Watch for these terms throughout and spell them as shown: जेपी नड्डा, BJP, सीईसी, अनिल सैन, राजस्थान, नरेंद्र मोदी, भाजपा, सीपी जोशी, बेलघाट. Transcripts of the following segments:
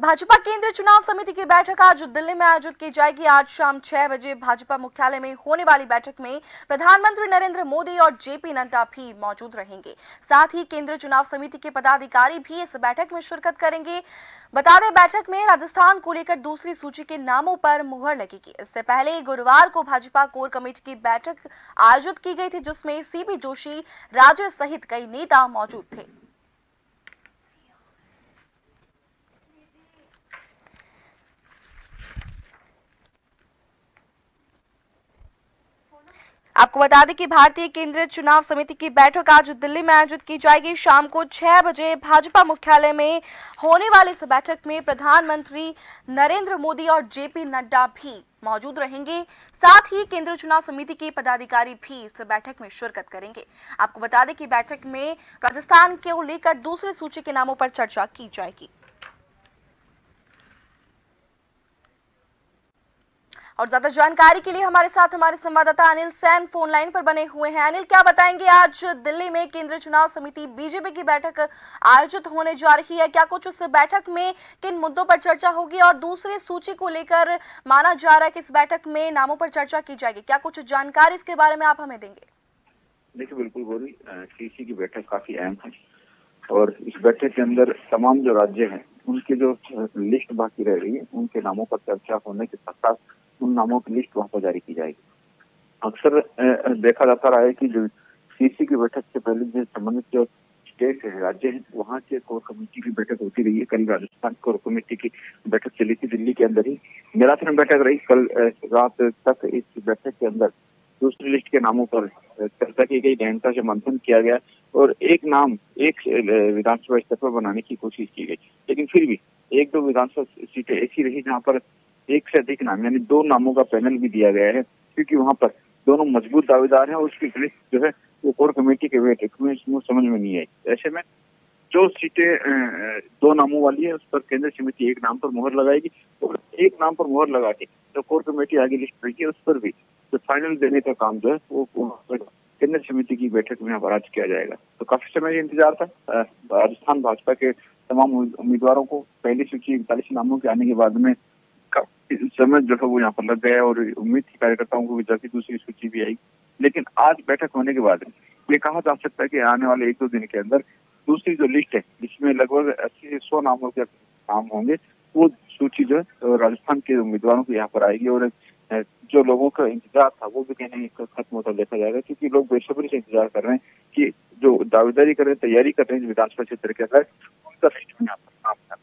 भाजपा केंद्रीय चुनाव समिति की बैठक आज दिल्ली में आयोजित की जाएगी। आज शाम 6 बजे भाजपा मुख्यालय में होने वाली बैठक में प्रधानमंत्री नरेंद्र मोदी और जेपी नड्डा भी मौजूद रहेंगे। साथ ही केंद्रीय चुनाव समिति के पदाधिकारी भी इस बैठक में शिरकत करेंगे। बता दें, बैठक में राजस्थान को लेकर दूसरी सूची के नामों पर मुहर लगेगी। इससे पहले गुरुवार को भाजपा कोर कमेटी की बैठक आयोजित की गई थी, जिसमें सीपी जोशी, राज्य सहित कई नेता मौजूद थे। आपको बता दें कि भारतीय केंद्रीय चुनाव समिति की बैठक आज दिल्ली में आयोजित की जाएगी। शाम को 6 बजे भाजपा मुख्यालय में होने वाली इस बैठक में प्रधानमंत्री नरेंद्र मोदी और जेपी नड्डा भी मौजूद रहेंगे। साथ ही केंद्रीय चुनाव समिति के पदाधिकारी भी इस बैठक में शिरकत करेंगे। आपको बता दें कि बैठक में राजस्थान को लेकर दूसरी सूची के नामों पर चर्चा की जाएगी। और ज्यादा जानकारी के लिए हमारे साथ हमारे संवाददाता अनिल सैन फोन लाइन पर बने हुए हैं। अनिल, क्या बताएंगे, आज दिल्ली में केंद्रीय चुनाव समिति बीजेपी की बैठक आयोजित होने जा रही है, क्या कुछ इस बैठक में किन मुद्दों पर चर्चा होगी और दूसरी सूची को लेकर माना जा रहा है कि इस बैठक में नामों पर चर्चा की जाएगी, क्या कुछ जानकारी इसके बारे में आप हमें देंगे? देखिए, बिल्कुल गौरी, टीसी की बैठक काफी अहम है और इस बैठक के अंदर तमाम जो राज्य है उनकी जो लिस्ट बाकी रह रही है उनके नामों पर चर्चा होने के साथ साथ उन नामों की लिस्ट वहां पर जारी की जाएगी। अक्सर देखा जाता रहा है कि जो सीसी की बैठक से पहले जो संबंधित जो स्टेट है, राज्य है, वहां से कोर कमेटी की बैठक होती रही है। कल राजस्थान कोर कमेटी की बैठक चली थी दिल्ली के अंदर ही, मैराथन बैठक रही। कल रात तक इस बैठक के अंदर दूसरी लिस्ट के नामों पर चर्चा की गई, गहनता से मंथन किया गया और एक नाम एक विधानसभा स्तर पर बनाने की कोशिश की गई। लेकिन फिर भी एक दो विधानसभा सीटें ऐसी रही जहाँ पर एक से अधिक नाम यानी 2 नामों का पैनल भी दिया गया है, क्योंकि वहां पर दोनों मजबूत दावेदार हैं और उसकी लिस्ट जो है वो कोर कमेटी के वेट में समझ में नहीं आई। ऐसे में जो सीटें 2 नामों वाली है उस पर केंद्रीय समिति 1 नाम पर मोहर लगाएगी और 1 नाम पर मोहर लगा के जो कोर कमेटी आगे लिस्ट रही है उस पर भी जो फाइनल देने का काम जो है वो केंद्रीय समिति की बैठक में अब आज किया जाएगा। तो काफी समय इंतजार था। राजस्थान भाजपा के तमाम उम्मीदवारों को पहली सूची 41 नामों के आने के बाद में समय जो है वो यहाँ पर लग गया है और उम्मीद थी कार्यकर्ताओं को जल्दी दूसरी सूची भी आई। लेकिन आज बैठक होने के बाद ये कहा जा सकता है कि आने वाले 1-2 दिन के अंदर दूसरी जो लिस्ट है जिसमें लगभग 80 से 100 नामों के नाम होंगे वो सूची जो है राजस्थान के उम्मीदवारों को यहाँ पर आएगी और जो लोगों का इंतजार था वो भी कहने खत्म होता देखा जाएगा, क्योंकि लोग बेसब्री से इंतजार कर रहे हैं कि जो दावेदारी कर रहे हैं, तैयारी कर रहे हैं विधानसभा क्षेत्र के अंदर, उनका लिस्ट में यहाँ पर नाम था।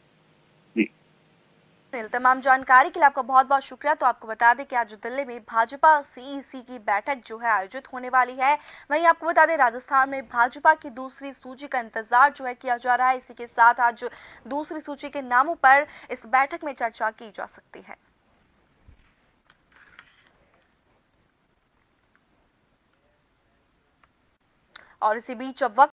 तमाम जानकारी के लिए आपका बहुत बहुत शुक्रिया। तो आपको बता दें कि आज दिल्ली में भाजपा सीईसी की बैठक जो है आयोजित होने वाली है। वहीं आपको बता दें, राजस्थान में भाजपा की दूसरी सूची का इंतजार जो है किया जा रहा है। इसी के साथ आज दूसरी सूची के नामों पर इस बैठक में चर्चा की जा सकती है। और इसी बीच अब